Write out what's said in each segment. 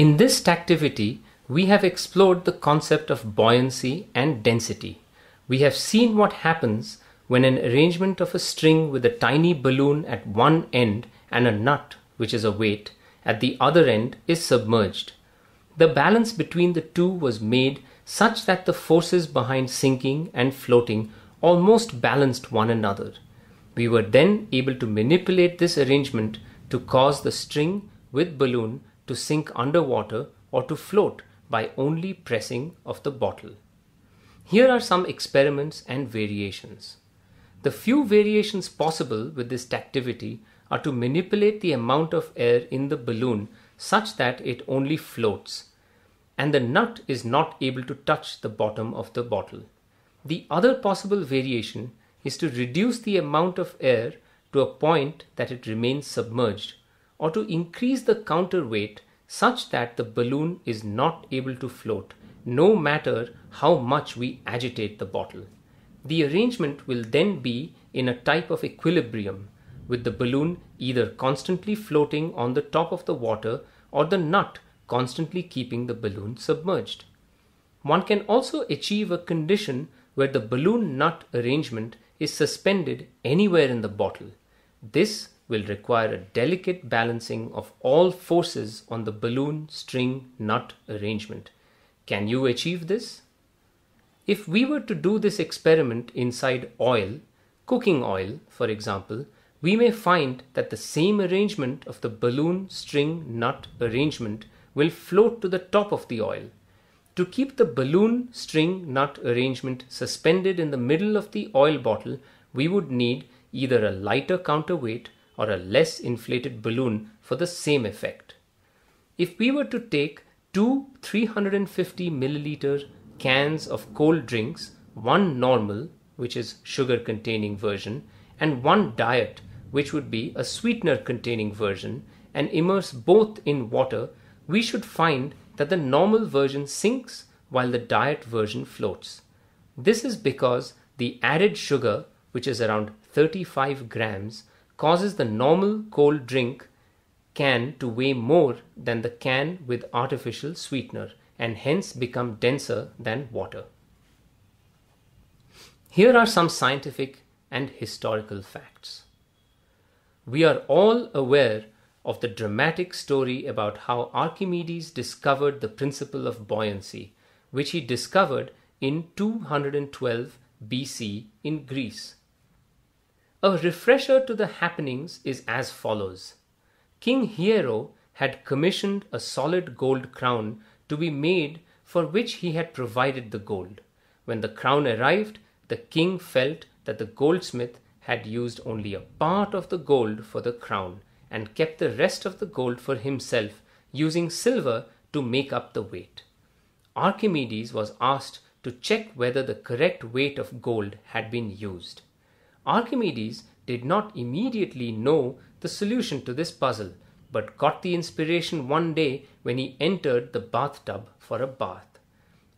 In this tactivity, we have explored the concept of buoyancy and density. We have seen what happens when an arrangement of a string with a tiny balloon at one end and a nut, which is a weight, at the other end is submerged. The balance between the two was made such that the forces behind sinking and floating almost balanced one another. We were then able to manipulate this arrangement to cause the string with balloon to sink underwater or to float by only pressing of the bottle. Here are some experiments and variations. The few variations possible with this tactivity are to manipulate the amount of air in the balloon such that it only floats, and the nut is not able to touch the bottom of the bottle. The other possible variation is to reduce the amount of air to a point that it remains submerged, or to increase the counterweight such that the balloon is not able to float, no matter how much we agitate the bottle. The arrangement will then be in a type of equilibrium, with the balloon either constantly floating on the top of the water or the nut constantly keeping the balloon submerged. One can also achieve a condition where the balloon nut arrangement is suspended anywhere in the bottle. This will require a delicate balancing of all forces on the balloon string nut arrangement. Can you achieve this? If we were to do this experiment inside oil, cooking oil, for example, we may find that the same arrangement of the balloon string nut arrangement will float to the top of the oil. To keep the balloon string nut arrangement suspended in the middle of the oil bottle, we would need either a lighter counterweight or a less inflated balloon for the same effect. If we were to take two 350 milliliter cans of cold drinks, one normal, which is sugar containing version, and one diet, which would be a sweetener containing version, and immerse both in water, we should find that the normal version sinks while the diet version floats. This is because the added sugar, which is around 35 grams, causes the normal cold drink can to weigh more than the can with artificial sweetener, and hence become denser than water. Here are some scientific and historical facts. We are all aware of the dramatic story about how Archimedes discovered the principle of buoyancy, which he discovered in 212 BC in Greece. A refresher to the happenings is as follows. King Hiero had commissioned a solid gold crown to be made, for which he had provided the gold. When the crown arrived, the king felt that the goldsmith had used only a part of the gold for the crown and kept the rest of the gold for himself, using silver to make up the weight. Archimedes was asked to check whether the correct weight of gold had been used. Archimedes did not immediately know the solution to this puzzle, but got the inspiration one day when he entered the bathtub for a bath.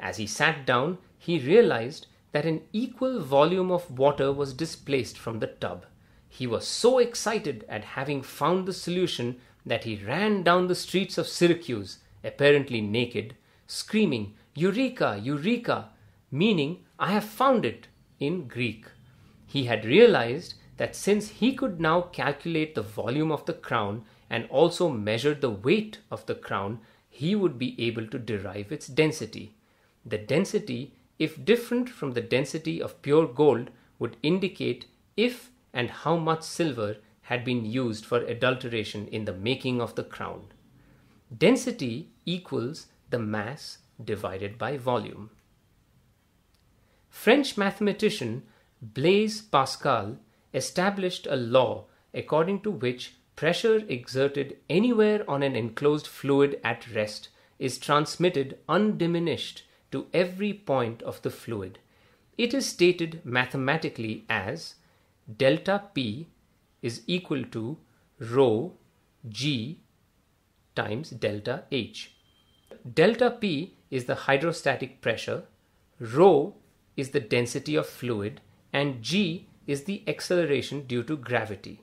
As he sat down, he realized that an equal volume of water was displaced from the tub. He was so excited at having found the solution that he ran down the streets of Syracuse, apparently naked, screaming, "Eureka! Eureka!" meaning, "I have found it" in Greek. He had realized that since he could now calculate the volume of the crown and also measure the weight of the crown, he would be able to derive its density. The density, if different from the density of pure gold, would indicate if and how much silver had been used for adulteration in the making of the crown. Density equals the mass divided by volume. French mathematician Blaise Pascal established a law according to which pressure exerted anywhere on an enclosed fluid at rest is transmitted undiminished to every point of the fluid. It is stated mathematically as delta P is equal to rho G times delta H. Delta P is the hydrostatic pressure, rho is the density of fluid, and G is the acceleration due to gravity.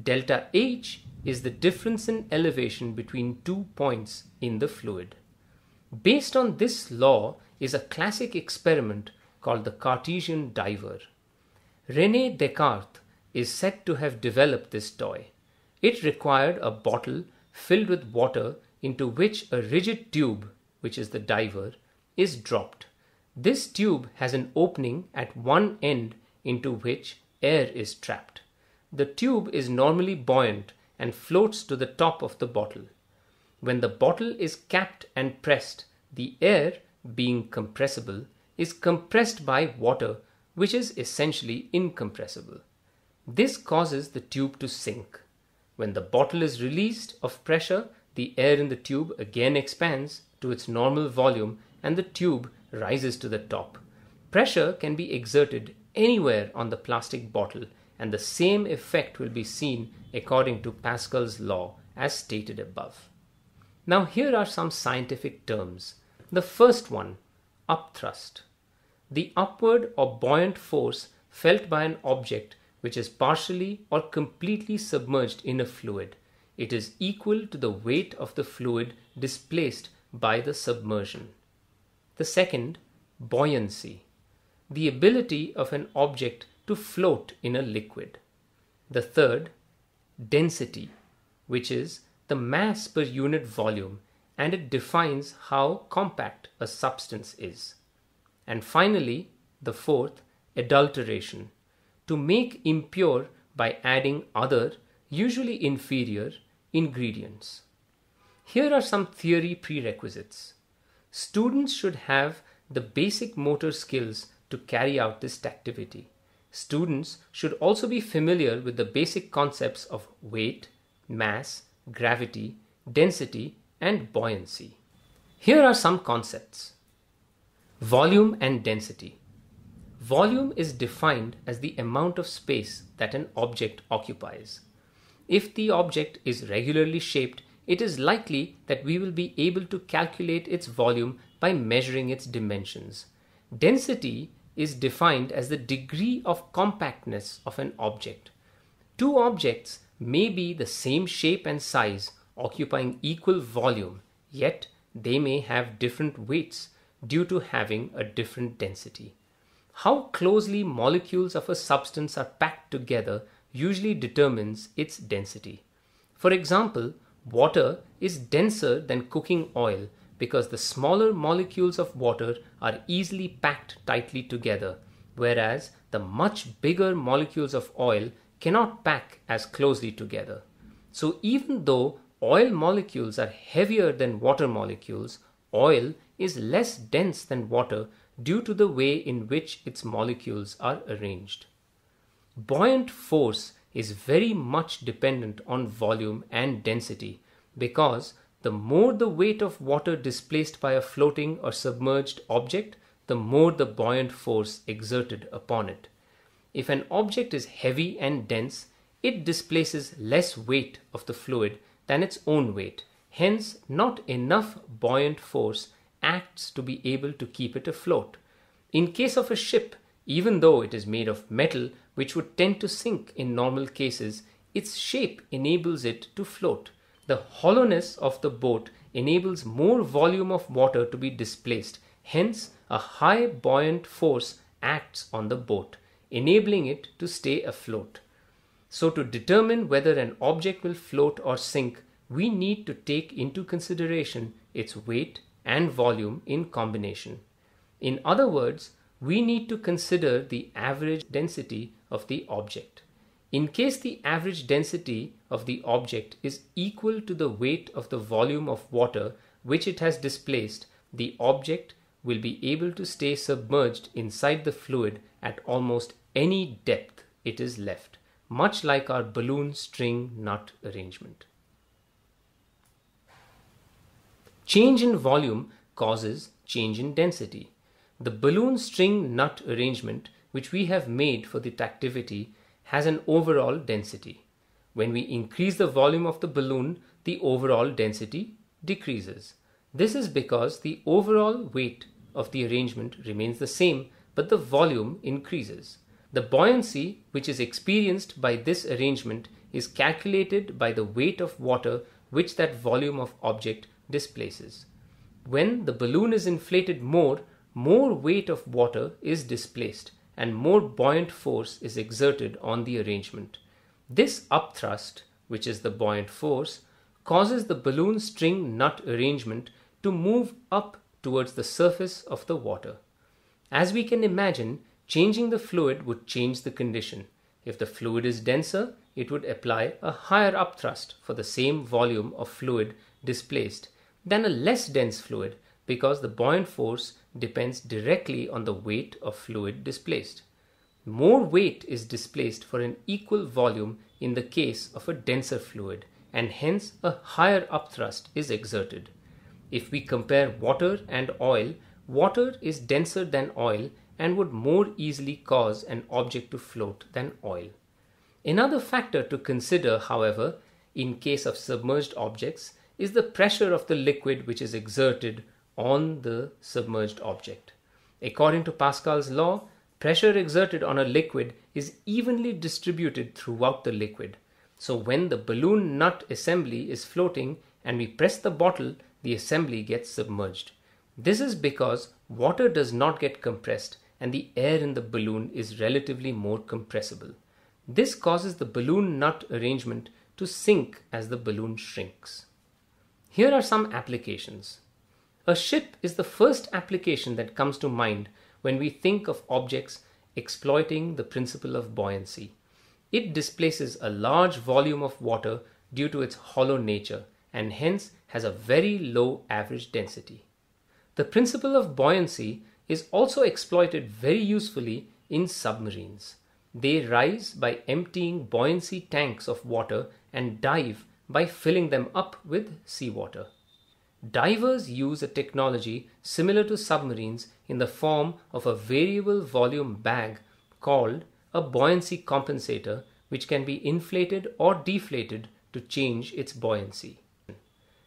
Delta H is the difference in elevation between 2 points in the fluid. Based on this law is a classic experiment called the Cartesian diver. René Descartes is said to have developed this toy. It required a bottle filled with water into which a rigid tube, which is the diver, is dropped. This tube has an opening at one end into which air is trapped. The tube is normally buoyant and floats to the top of the bottle. When the bottle is capped and pressed, the air, being compressible, is compressed by water, which is essentially incompressible. This causes the tube to sink. When the bottle is released of pressure, the air in the tube again expands to its normal volume and the tube rises to the top. Pressure can be exerted anywhere on the plastic bottle, and the same effect will be seen according to Pascal's law as stated above. Now here are some scientific terms. The first one, upthrust. The upward or buoyant force felt by an object which is partially or completely submerged in a fluid. It is equal to the weight of the fluid displaced by the submersion. The second, buoyancy. The ability of an object to float in a liquid. The third, density, which is the mass per unit volume, and it defines how compact a substance is. And finally, the fourth, adulteration. To make impure by adding other, usually inferior, ingredients. Here are some theory prerequisites. Students should have the basic motor skills to carry out this activity. Students should also be familiar with the basic concepts of weight, mass, gravity, density, and buoyancy. Here are some concepts. Volume and density. Volume is defined as the amount of space that an object occupies. If the object is regularly shaped, it is likely that we will be able to calculate its volume by measuring its dimensions. Density is defined as the degree of compactness of an object. Two objects may be the same shape and size, occupying equal volume, yet they may have different weights due to having a different density. How closely molecules of a substance are packed together usually determines its density. For example, water is denser than cooking oil because the smaller molecules of water are easily packed tightly together, whereas the much bigger molecules of oil cannot pack as closely together. So even though oil molecules are heavier than water molecules, oil is less dense than water due to the way in which its molecules are arranged. Buoyant force is very much dependent on volume and density because the more the weight of water displaced by a floating or submerged object, the more the buoyant force exerted upon it. If an object is heavy and dense, it displaces less weight of the fluid than its own weight. Hence, not enough buoyant force acts to be able to keep it afloat. In case of a ship, even though it is made of metal, which would tend to sink in normal cases, its shape enables it to float. The hollowness of the boat enables more volume of water to be displaced. Hence, a high buoyant force acts on the boat, enabling it to stay afloat. So to determine whether an object will float or sink, we need to take into consideration its weight and volume in combination. In other words, we need to consider the average density of the object. In case the average density of the object is equal to the weight of the volume of water which it has displaced, the object will be able to stay submerged inside the fluid at almost any depth it is left, much like our balloon string nut arrangement. Change in volume causes change in density. The balloon string nut arrangement, which we have made for the activity, has an overall density. When we increase the volume of the balloon, the overall density decreases. This is because the overall weight of the arrangement remains the same, but the volume increases. The buoyancy which is experienced by this arrangement is calculated by the weight of water which that volume of object displaces. When the balloon is inflated more weight of water is displaced and more buoyant force is exerted on the arrangement. This upthrust, which is the buoyant force, causes the balloon string nut arrangement to move up towards the surface of the water. As we can imagine, changing the fluid would change the condition. If the fluid is denser, it would apply a higher upthrust for the same volume of fluid displaced than a less dense fluid, because the buoyant force depends directly on the weight of fluid displaced. More weight is displaced for an equal volume in the case of a denser fluid, and hence a higher upthrust is exerted. If we compare water and oil, water is denser than oil and would more easily cause an object to float than oil. Another factor to consider, however, in case of submerged objects, is the pressure of the liquid which is exerted on the submerged object. According to Pascal's law, pressure exerted on a liquid is evenly distributed throughout the liquid. So when the balloon nut assembly is floating and we press the bottle, the assembly gets submerged. This is because water does not get compressed and the air in the balloon is relatively more compressible. This causes the balloon nut arrangement to sink as the balloon shrinks. Here are some applications. A ship is the first application that comes to mind when we think of objects exploiting the principle of buoyancy. It displaces a large volume of water due to its hollow nature and hence has a very low average density. The principle of buoyancy is also exploited very usefully in submarines. They rise by emptying buoyancy tanks of water and dive by filling them up with seawater. Divers use a technology similar to submarines in the form of a variable volume bag called a buoyancy compensator, which can be inflated or deflated to change its buoyancy.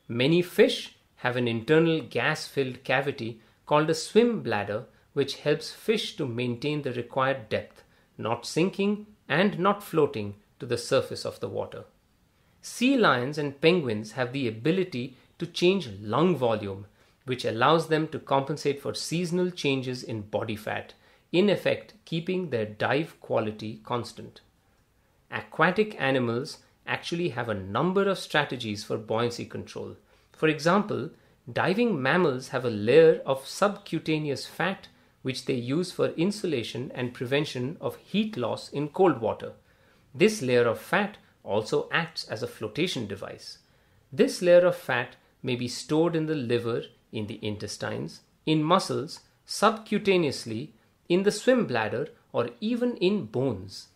Many fish have an internal gas-filled cavity called a swim bladder, which helps fish to maintain the required depth, not sinking and not floating to the surface of the water. Sea lions and penguins have the ability to change lung volume, which allows them to compensate for seasonal changes in body fat, in effect keeping their dive quality constant. Aquatic animals actually have a number of strategies for buoyancy control. For example, diving mammals have a layer of subcutaneous fat which they use for insulation and prevention of heat loss in cold water. This layer of fat also acts as a flotation device. This layer of fat may be stored in the liver, in the intestines, in muscles, subcutaneously, in the swim bladder, or even in bones.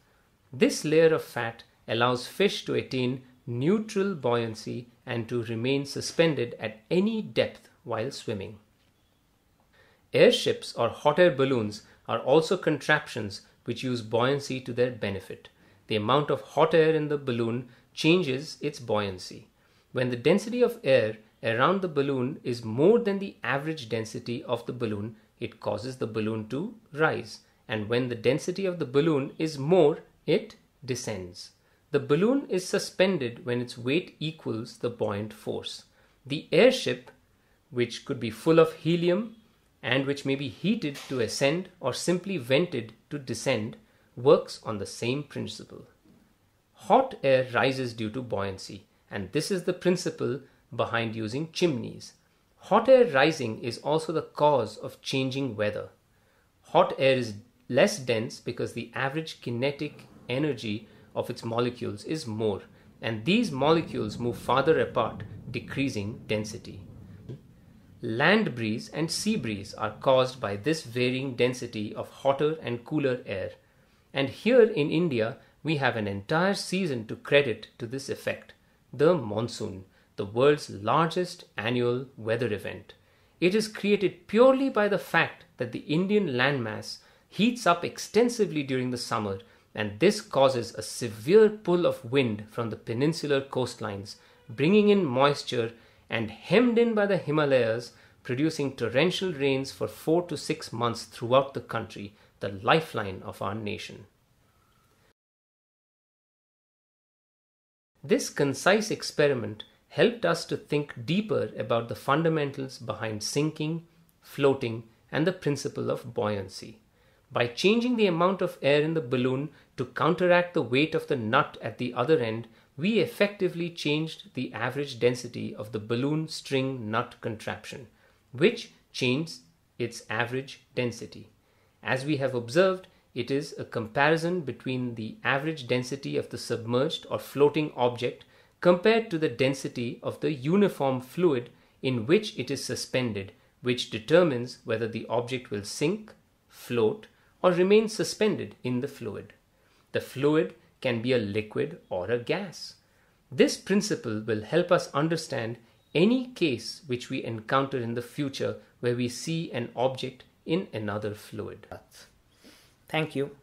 This layer of fat allows fish to attain neutral buoyancy and to remain suspended at any depth while swimming. Airships or hot air balloons are also contraptions which use buoyancy to their benefit. The amount of hot air in the balloon changes its buoyancy. When the density of air around the balloon is more than the average density of the balloon, it causes the balloon to rise, and when the density of the balloon is more, it descends. The balloon is suspended when its weight equals the buoyant force. The airship, which could be full of helium and which may be heated to ascend or simply vented to descend, works on the same principle. Hot air rises due to buoyancy, and this is the principle behind using chimneys. Hot air rising is also the cause of changing weather. Hot air is less dense because the average kinetic energy of its molecules is more, and these molecules move farther apart, decreasing density. Land breeze and sea breeze are caused by this varying density of hotter and cooler air, and here in India we have an entire season to credit to this effect: the monsoon, the world's largest annual weather event. It is created purely by the fact that the Indian landmass heats up extensively during the summer, and this causes a severe pull of wind from the peninsular coastlines, bringing in moisture and hemmed in by the Himalayas, producing torrential rains for 4 to 6 months throughout the country, the lifeline of our nation. This concise experiment helped us to think deeper about the fundamentals behind sinking, floating, and the principle of buoyancy. By changing the amount of air in the balloon to counteract the weight of the nut at the other end, we effectively changed the average density of the balloon string nut contraption, which changes its average density. As we have observed, it is a comparison between the average density of the submerged or floating object compared to the density of the uniform fluid in which it is suspended, which determines whether the object will sink, float, or remain suspended in the fluid. The fluid can be a liquid or a gas. This principle will help us understand any case which we encounter in the future where we see an object in another fluid. Thank you.